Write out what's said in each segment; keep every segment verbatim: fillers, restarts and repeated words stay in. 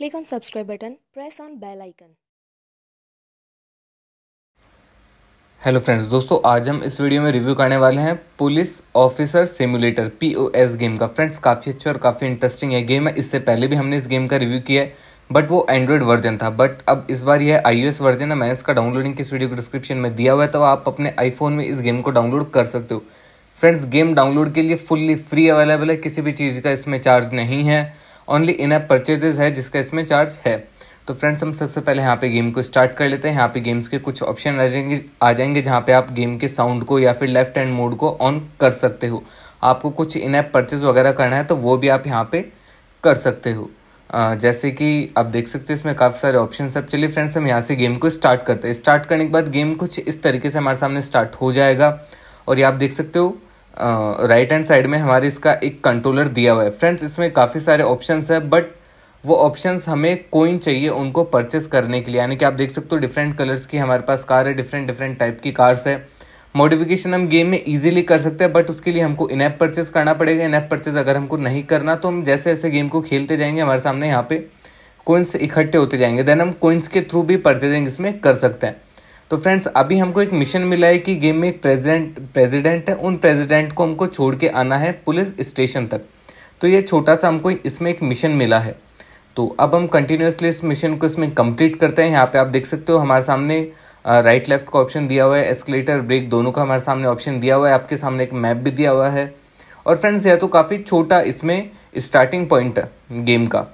Click on subscribe button, press on bell icon. Hello friends, दोस्तों आज हम इस वीडियो में रिव्यू करने वाले हैं police officer simulator P O S game का। फ्रेंड्स काफ़ी अच्छा और काफ़ी इंटरेस्टिंग है गेम है। इससे पहले भी हमने इस गेम का रिव्यू किया है, बट वो एंड्रॉयड वर्जन था। बट अब इस बार यह आई ओ एस वर्जन है। मैं इसका डाउनलोडिंग किस वीडियो को डिस्क्रिप्शन में दिया हुआ है, तो आप अपने आईफोन में इस गेम को डाउनलोड कर सकते हो। फ्रेंड्स गेम डाउनलोड के लिए फुल्ली फ्री अवेलेबल है, किसी भी चीज़ का इसमें चार्ज नहीं है। ओनली इन ऐप परचेजेस है जिसका इसमें चार्ज है। तो फ्रेंड्स हम सबसे पहले यहाँ पे गेम को स्टार्ट कर लेते हैं। यहाँ पे गेम्स के कुछ ऑप्शन आ जाएंगे आ जाएंगे जहाँ पे आप गेम के साउंड को या फिर लेफ्ट हैंड मोड को ऑन कर सकते हो। आपको कुछ इन ऐप परचेज वगैरह करना है तो वो भी आप यहाँ पे कर सकते हो। आ, जैसे कि आप देख सकते हो इसमें काफ़ी सारे ऑप्शन सब। चलिए फ्रेंड्स हम यहाँ से गेम को स्टार्ट करते हैं। स्टार्ट करने के बाद गेम कुछ इस तरीके से हमारे सामने स्टार्ट हो जाएगा। और ये आप देख सकते हो राइट हैंड साइड में हमारे इसका एक कंट्रोलर दिया हुआ है। फ्रेंड्स इसमें काफ़ी सारे ऑप्शंस है, बट वो ऑप्शंस हमें कोइन चाहिए उनको परचेस करने के लिए। यानी कि आप देख सकते हो डिफरेंट कलर्स की हमारे पास कार है, डिफरेंट डिफरेंट टाइप की कार्स है। मॉडिफिकेशन हम गेम में इजीली कर सकते हैं, बट उसके लिए हमको इन ऐप परचेस करना पड़ेगा। इन ऐप परचेस अगर हमको नहीं करना तो हम जैसे जैसे गेम को खेलते जाएंगे हमारे सामने यहाँ पे कोइंस इकट्ठे होते जाएंगे, देन हम कोइंस के थ्रू भी परचेजिंग इसमें कर सकते हैं। तो फ्रेंड्स अभी हमको एक मिशन मिला है कि गेम में एक प्रेसिडेंट प्रेसिडेंट है, उन प्रेसिडेंट को हमको छोड़ के आना है पुलिस स्टेशन तक। तो ये छोटा सा हमको इसमें एक मिशन मिला है। तो अब हम कंटिन्यूसली इस मिशन को इसमें कंप्लीट करते हैं। यहाँ पे आप देख सकते हो हमारे सामने राइट लेफ़्ट का ऑप्शन दिया हुआ है, एस्केलेटर ब्रेक दोनों का हमारे सामने ऑप्शन दिया हुआ है। आपके सामने एक मैप भी दिया हुआ है। और फ्रेंड्स यह तो काफ़ी छोटा इसमें स्टार्टिंग पॉइंट है गेम का।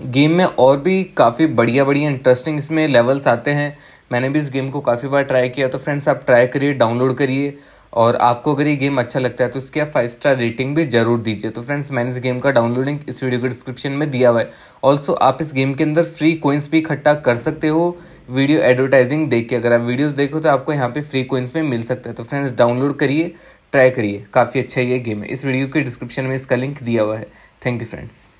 गेम में और भी काफ़ी बढ़िया बढ़िया इंटरेस्टिंग इसमें लेवल्स आते हैं। मैंने भी इस गेम को काफ़ी बार ट्राई किया। तो फ्रेंड्स आप ट्राई करिए, डाउनलोड करिए, और आपको अगर ये गेम अच्छा लगता है तो इसकी आप फाइव स्टार रेटिंग भी जरूर दीजिए। तो फ्रेंड्स मैंने इस गेम का डाउनलोडिंग इस वीडियो के डिस्क्रिप्शन में दिया हुआ है। ऑल्सो आप इस गेम के अंदर फ्री कोइंस भी इकट्ठा कर सकते हो वीडियो एडवर्टाइजिंग देख के। अगर आप वीडियोज़ देखो तो आपको यहाँ पर फ्री कोइंस में मिल सकता है। तो फ्रेंड्स डाउनलोड करिए, ट्राई करिए, काफ़ी अच्छा ये गेम है। इस वीडियो के डिस्क्रिप्शन में इसका लिंक दिया हुआ है। Thank you friends.